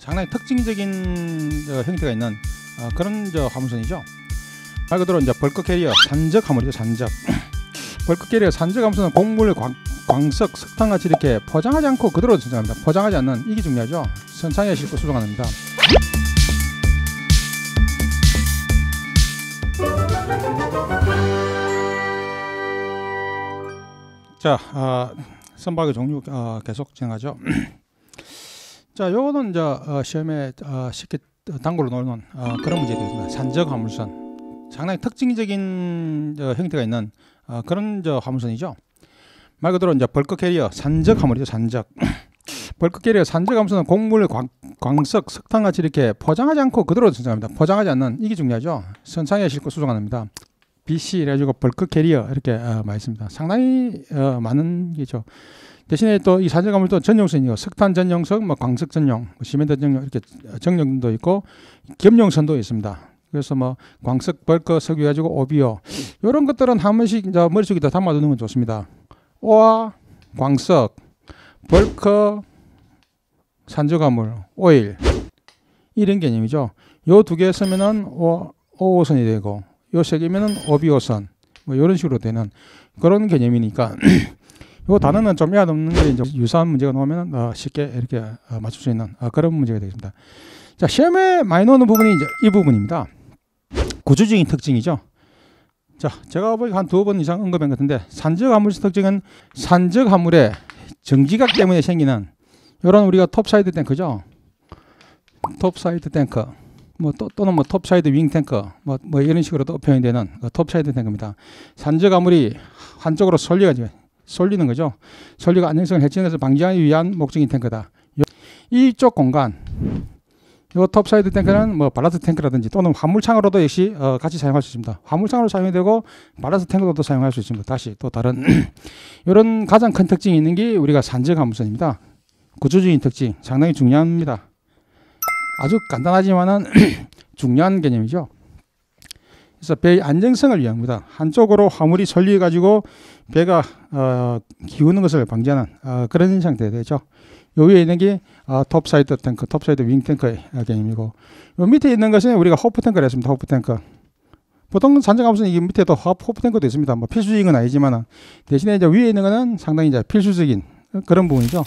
상당히 특징적인 형태가 있는 그런 화물선이죠. 말 그대로 이제 벌크캐리어 산적 화물이죠. 산적 벌크캐리어 산적 화물선은 곡물, 광석, 석탄같이 이렇게 포장하지 않고 그대로 전송합니다. 포장하지 않는 이게 중요하죠. 선상에 싣고 수송합니다. 자, 선박의 종류 계속 진행하죠. 자, 요거는 이제 시험에 쉽게 단골로 넣는 그런 문제도 있습니다. 산적 화물선, 상당히 특징적인 형태가 있는 그런 화물선이죠. 말 그대로 이제 벌크캐리어 산적 화물이죠. 산적 벌크캐리어 산적 화물선은 곡물, 광석, 석탄같이 이렇게 포장하지 않고 그대로 전송합니다. 포장하지 않는 이게 중요하죠. 선상에 싣고 수송합니다. BC 이래가지고 벌크캐리어 이렇게 많이 있습니다. 상당히 많은 게죠. 대신에 또 이 산적 화물도 전용선이요. 석탄 전용선, 뭐 광석 전용, 시멘트 전용 이렇게 전용도 있고 겸용선도 있습니다. 그래서 뭐 광석, 벌크, 석유 가지고 오비오 이런 것들은 한 번씩 이제 머릿속에 다 담아두는 건 좋습니다. 오아, 광석, 벌크, 산적 화물, 오일 이런 개념이죠. 요 두 개 쓰면은 오오선이 되고 요 세 개면은 오비오선 뭐 이런 식으로 되는 그런 개념이니까. 이 단어는 좀 이해하는 게 이제 유사한 문제가 나오면 쉽게 이렇게 맞출 수 있는 그런 문제가 되겠습니다. 자, 시험에 많이 나오는 부분이 이제 이 부분입니다. 구조적인 특징이죠. 자, 제가 보기 한 두 번 이상 언급한 것 같은데 산적 화물선 특징은 산적 화물의 정지각 때문에 생기는 이런 우리가 톱사이드 탱크죠. 톱사이드 탱크, 뭐 또는 뭐 톱사이드 윙 탱크, 뭐 이런 식으로 또 표현이 되는 톱사이드 탱크입니다. 산적 화물이 한쪽으로 쏠리는 거죠. 설리가 안정성을 해치는 것을 방지하기 위한 목적인 탱크다. 이쪽 공간, 이 톱사이드 탱크는 뭐 발라스트 탱크라든지 또는 화물창으로도 역시 같이 사용할 수 있습니다. 화물창으로 사용이 되고 발라스트 탱크로도 사용할 수 있습니다. 다시 또 다른 이런 가장 큰 특징이 있는 게 우리가 산적 화물선입니다. 구조적인 특징 상당히 중요합니다. 아주 간단하지만은 중요한 개념이죠. 그래서 배의 안정성을 위함입니다. 한쪽으로 화물이 설리해가지고 배가 기우는 것을 방지하는 그런 상태가 되죠. 요 위에 있는 게 톱사이드 탱크, 톱사이드 윙 탱크의 개념이고, 요 밑에 있는 것은 우리가 호프 탱크를 했습니다. 호프 탱크. 보통 산적 화물선은 이 밑에도 호프 탱크도 있습니다. 뭐 필수적인 건 아니지만 대신에 이제 위에 있는 거는 상당히 이제 필수적인 그런 부분이죠.